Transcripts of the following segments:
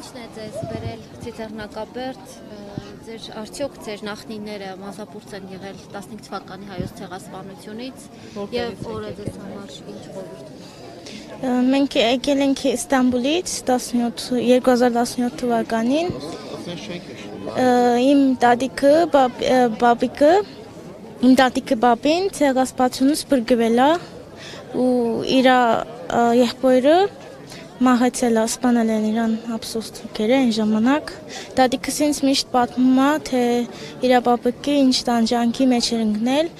Ինչն է ձեզ բերել Ծիծեռնակաբերդ, ձեր արդյոք ձեր նախնիները մասնավորած են եղել 15 թվականի հայոց ցեղասպանությունից եւ օրը ձեզ համար ինչ խորհուրդ։ Մենք եկել ենք Իստանբուլից 2017 թվականին։ Իմ տատիկը բաբին ցեղասպանությունից բռնվել է ու իր եղբորը Մահացել սպանել են իրան ափսոս թուրքերը այն ժամանակ Տատիկս ինձ միշտ պատմում է թե իր պապիկը ինչ տանջանքի մեջ էր ընկնել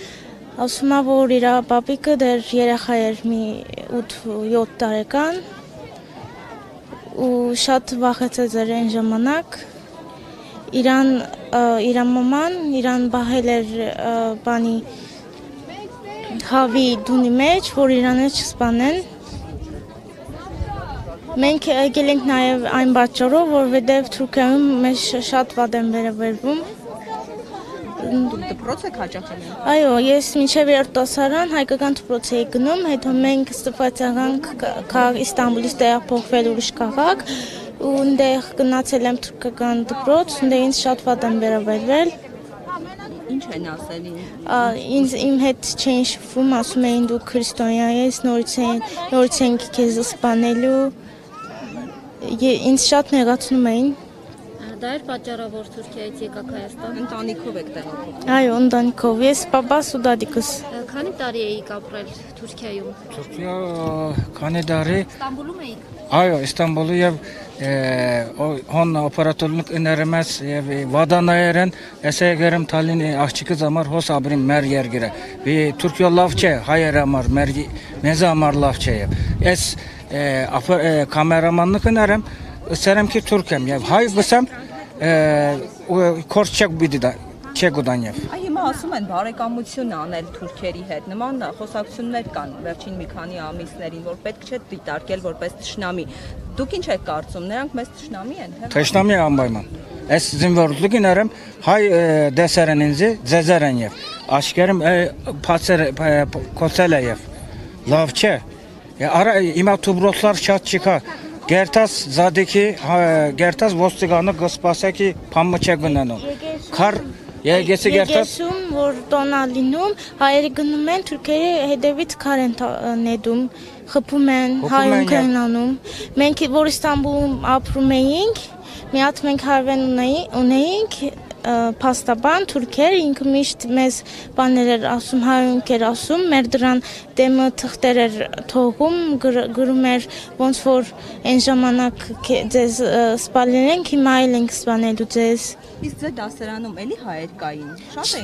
ասում է որ իր պապիկը դեռ երեխա էր մի 8-7 տարեկան ու շատ վախեցած էր այն ժամանակ իր մաման իրան բահել էր բանի հավի դունի մեջ որ իրան չսպանեն Մենք եկել ենք նաև այն պատճառով, որովհետև Թուրքիայում մեզ շատ վատ են վերաբերվում։ Դպրոց եք հաճախել։ Այո, ես մինչև երիտասարդական հայկական դպրոց էի գնում, հետո մենք ստիպված եղանք Իստանբուլից տեղափոխվել ուրիշ քաղաք, ու այնտեղ գնացել եմ թուրքական դպրոց, այնտեղ ինձ շատ վատ են վերաբերվել։ Ինչ են ասել ինձ իմ հետ չեն շփվում, ասում էին դու քրիստոնյա ես, նորից ենք քեզ սպանելու։ Ինձ շատ նեղացնում էին։ Դա էր պատճառը, որ Թուրքիայից եկաք Հայաստան։ Ընտանիքով եք տեղափոխվել։ Այո, ընտանիքով։ Ես պապաս ու դադիկս։ Քանի տարի էիք ապրել Թուրքիայում։ Թուրքիա քանի տարի։ Իստանբուլում էիք։ Այո, Իստանբուլը եւ հոն օպերատորլուկ ներմես եւ վադանայերեն էսեգերեմ Թալինի աղջիկը համար հոս ապրին մեր երգերը։ Բի Թուրքիա լավչե հայերը համար մերգի մեզա համար լավչե եւ։ Էս kameramanlık önerim, isterim ki Türk'üm ya. Hayır bısam, korçak bir de çekodan ya. Ayı masumen bari kamuçun anel Türkiye'yi het ne manda, hoşaksınlar kan, verçin mikani amislerin var pek çet ditar gel var pek tsunami. Dukin çek kartsum ne rank mes tsunami en? Tsunami ambayman. Es sizin varlık önerim, hay deserenizi zezeren ya. Aşkerim paser kosele ya. Lavçe. Ara ima tubrotlar çat çıkar. Gertas zadeki Gertas Vostiganı Gıspasaki Pamıçegınanı. Kar yegesi Gertas vor donalinum hayırgınım ben Türkiye'ye hedevit karentanedum. Xıpumen hayunkenanum. Men ki vor İstanbul aprumeyink. Miat men harvenunayink unayink pastaban Türkiye inkmişt mes baneler asum hayun ker asum merdran dem tıxterer toğum grumer once for en zamanak cez spalenen ki mailing spanelu cez bizde dasterhanum eli hayet kayin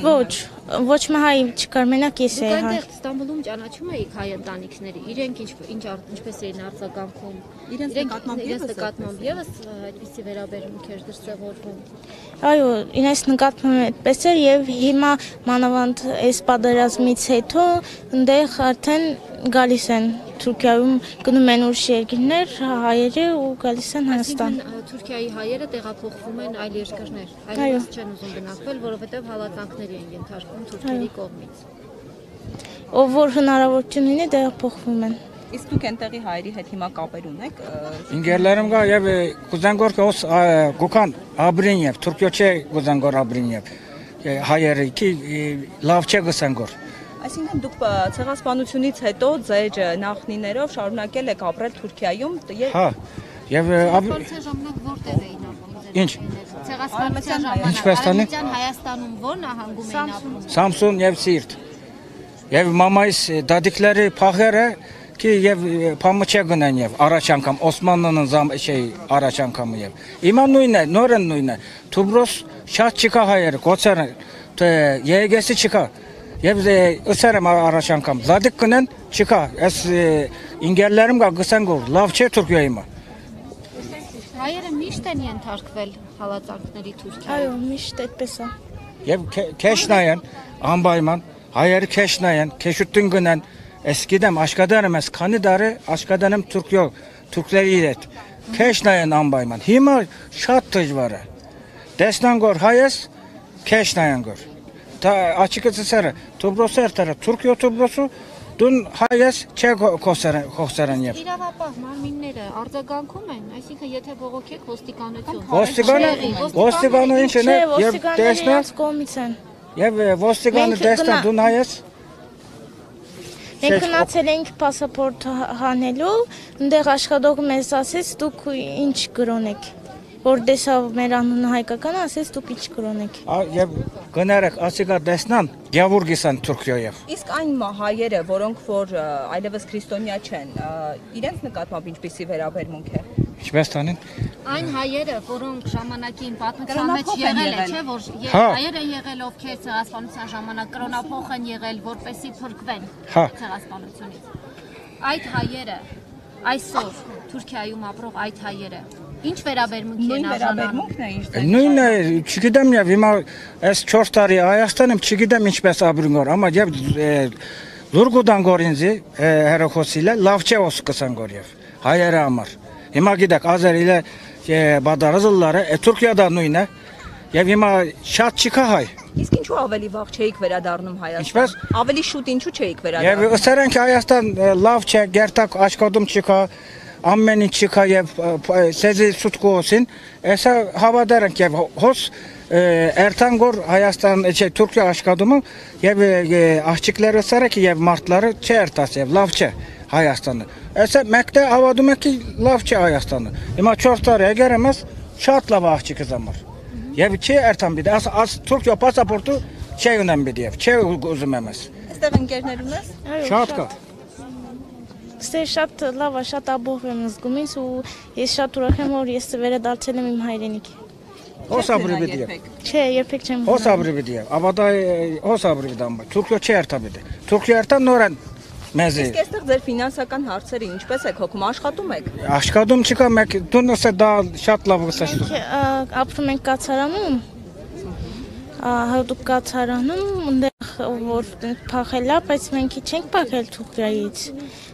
Voç voç mahay çıkarmenak ise hay Dukayda İstanbul'um canaçum ayık hayan tanikleri irenk inçpes eyin artsagankum irenk katmam yevas aytpisi beraberim kerdir sevorvum Այո, ինձ նկատմամբ այդպես էր եւ հիմա մանավանդ այս պատերազմից հետո այնտեղ արդեն գալիս են Թուրքիայում գնում են ուրիշ երկրներ հայերը ու գալիս են Հայաստան։ Թուրքիայի հայերը տեղափոխվում են այլ երկրներ, այլևս չեն ուզում գնալ, որովհետեւ հալածանքների են ենթարկվում թուրքերի կողմից։ Ով որ հնարավորություն ունի տեղափոխվում են։ Իսկ դուք այնտեղի հայերի հետ հիմա կապեր ունեք։ Ինգերլերում կա եւ Կուզանգորը Գուքան Աբրինեվ, Թուրքիոչե Կուզանգոր Աբրինեվ։ Հայերը կի լավչե Կուզանգոր։ Այսինքն դուք ցեղասպանությունից հետո ձեր նախնիներով շարունակել եք ապրել Թուրքիայում եւ Հա։ Եվ Աբրինեվի ժամանակ որտեղ էին ապրում ձեր։ Ինչ։ Ցեղասպանության ժամանակ Հայաստանում ո՞ր նահանգում էին ապրում։ Սամսուն եւ Սիրտ։ Եվ մամայիս դադիկները փախերը Ki pamuça gınan yev, Araçankam, Osmanlı'nın Araçankamı yev. İman nuyne, noren nuyne, Tubros şah çıka hayır, koçer, YG'si çıka. Yev ısarım Araçankam, zadık gınan çıka. Es İngillerim ka gısangur, lavçe Türkiye'yim. Hayır, mişten yen tarkvel halatakları Türkiye'ye? Hayır, mişt etpesa. Yev keşnayen, ambayman, hayır keşnayen, keşüttün gınan, Eskidem aşkadarım es kanidarı aşkadarım Türk yok Türkleri ilet. Keşnayan ambayman. Hima şattıç var. Destan gör hayes keşnayan gör. Ta açıkçası sarı. Tubrosu her taraf Türk yok Tubrosu Դուն հայես չէ կողսարան եւ իրավապահ մարմինները արձագանքում են, այսինքն եթե բողոքեք ոստիկանը ինչն է եւ տեսնած կոմից են եւ ոստիկանը տեսնա դուն հայես մենք մնացել ենք пассапорт հանելու այնտեղ աշխատող մեզ ասեց դուք ինչ գրոն եք որ դեսավ մեր անունը հայկական ասես դուք ինչ կրոնեք եւ գնարեք ասիկա դեսնան Գևորգիսան Թուրքիայով իսկ այն հայերը որոնք որ այլևս քրիստոնյա չեն իրենց նկատմամբ ինչպիսի վերաբերմունք է ինչպես տանեն այն հայերը որոնք ժամանակին պատմության մեջ եղել են չէ որ հայերը եղել ովքեր ցեղասպանության ժամանակ կրոնափոխ են եղել որպեսի փրկվեն ցեղասպանությունից այդ հայերը այսօր Թուրքիայում ապրող այդ հայերը Ինչ վերաբերմունք են արժանանում։ Նույնն է, չգիտեմ եւ հիմա այս 4 տարի Հայաստանում չգիտեմ ինչպես ապրում որ, ամա եւ Զուրգուդան գորինձի հերոխոսիլա լավչեոս կսան գորիև։ Հայերը համար։ Հիմա գիտեք Ազերիլը բադարզլլարը Թուրքիայա նույնն է եւ հիմա շատ չկա հայ։ Իսկ ինչու ավելի վաղ չէիք վերադառնում Հայաստան։ Ավելի շուտ ինչու չէիք վերադառնում։ Եվ ըստ էրանք Հայաստան լավ չէ, գերտակ աշխատում չկա։ Ամեն ինչ չկա եւ ցեզի ցուտկոսին էսա հավատարանք եւ հոս Ertangor Հայաստան չէ Թուրքիա աշխատումը եւ աղջիկները սարակ եւ մարդները չէ երտաս եւ լավ չէ Հայաստանը էսա մեկտե հավատում եք լավ չէ Հայաստանը հիմա 4 տարի եկերամս շատ լավ աղջիկը զամար եւ չէ Ertan bir as Türkiye pasaportu şey önemli diye չէ ուզում եմ ես այստեղ ընկերներումս շատ կա Ստեղ շատ լավ է, շատ աբող եմ զգում ինձ ու ես շատ ուրախ եմ որ ես վերադարձել եմ իմ հայրենիքի։ Հոս ապրիբիդիա։ Չէ, երբեք չեմ։ Հոս ապրիբիդիա։ Աբադայ հոս ապրիբիդան։ Թուրքիա չի երթաբիդ։ Թուրքիա երթա նորան մեզ։ Իսկ այստեղ ձեր ֆինանսական հարցերը ինչպես եք հոգում, աշխատում եք։ Աշխատում չկա, մեկ դոնոսը դա շատ լավ է ասում։ Մենք ապրում ենք Կացարանում։ Հատուկ Կացարանում այնտեղ որ փախել է, բայց մենք չենք փախել Թուրքիայից։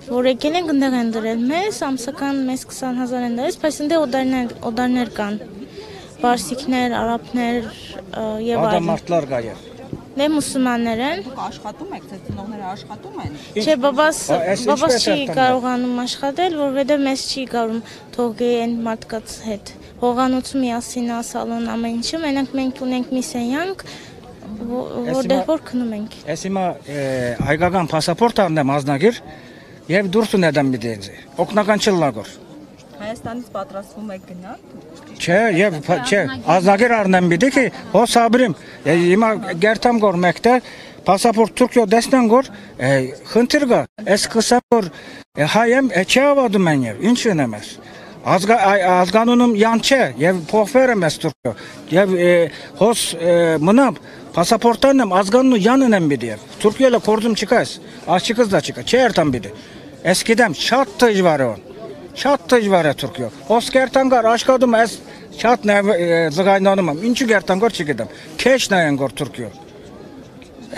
Որ եկել ենք այնտեղ են դրել մեզ, ամսական մեզ 20,000 են դրել, բայց այնտեղ օդարներ կան։ Պարսիկներ, արաբներ եւ այլն։ Ադամարտլար կա եւ։ Դե մուսուլմաններ են։ Դուք աշխատում եք, ձեր ծնողները աշխատում են։ Չէ, բաբաս չի կարողանում աշխատել, որովհետեւ մեզ չի կարում թողել այն մարդկանց հետ։ Հողանոցում միասին ասալուն ամեն ինչը, մենակ մենք ունենք մի սեյանք, որտեղ որ քնում ենք։ Ես հիմա հայկական пассапорт առնեմ ազնագիր եւ դուրս ունեմ դեզի։ Օկնական չլնագոր։ Հայաստանից պատրաստվում եք գնալ։ Չէ, եւ չէ, ազնագիր առնեմ դիքի, հո սաբրիմ։ Հիմա գերտամ գոր մեկտե пассапорт Թուրքիա դեսնան գոր խնդիր կա։ Էս կսա որ հայեմ չէ ավադում են եւ ինչ ունեմես։ Ազգանունում յան չէ եւ փոխվեր եմ ես Թուրքիա եւ հոս մնամ пассапорttan եմ ազգանունը յանն եմ բիդի եւ Թուրքիա լա կորդում չկայս աղջիկս դա չկա չէ երտամ բիդի ես գիտեմ շատ դժվար է շատ դժվար է Թուրքիա հոս երտան գար աշխատում ես շատ զգայնանում եմ ինչու երտան գար չգիտեմ քեշն այն գար Թուրքիա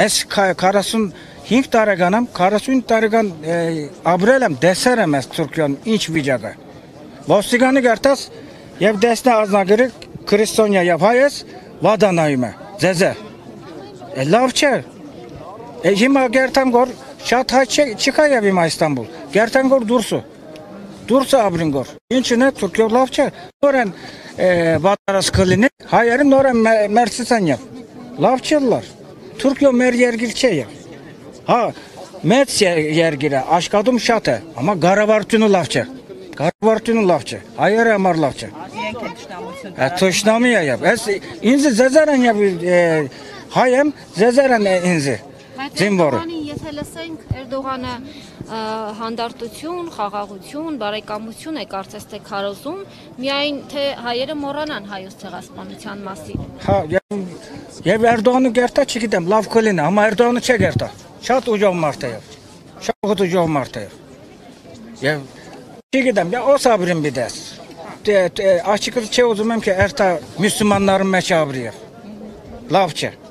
ես 45 տարեկանամ 45 տարեկան ապրել եմ դեսեր եմ ես Թուրքիան ինչ վիճակ է Ոստիկանը գարտած եւ դեսնա ազնագիրը քրիստոնյա եւ հայես վադանայում է ձեզ է լավ չէ հիմա գարտամ գոր շատ հայ չկա եւ հիմա Իստանբուլ գարտան գոր դուրսը ապրին գոր ինչն է Թուրքիա լավ չէ նորեն վատարաս կլինի հայերը նորեն մերսիսան եւ լավ չլար Թուրքիա մեր երկիր չէ հա մեծ երկիր է աշխատում շատ է ամա գարավարտյունը լավ չէ Karvartının lafçı, hayır emar lafçı. Tuşnamı yap. İnzi zezeren yap. Hayem zezeren inzi. Zimboru. Եթելսենք Էրդողանը հանդարտություն, խաղաղություն, բարեկամություն է կարծես թե քարոզում, միայն թե հայերը մոռանան հայոց ցեղասպանության մասին։ Հա, եւ Էրդողանը գերտա չգիտեմ, լավ կլինի, համ Էրդողանը չէ գերտա։ Շատ ուժով մարդ է։ Շատ ուժով մարդ է։ Եվ Çiğdem ya o sabrım bir ders. Açıkçası çözümüm ki Erta Müslümanların meşabriye. Lafça.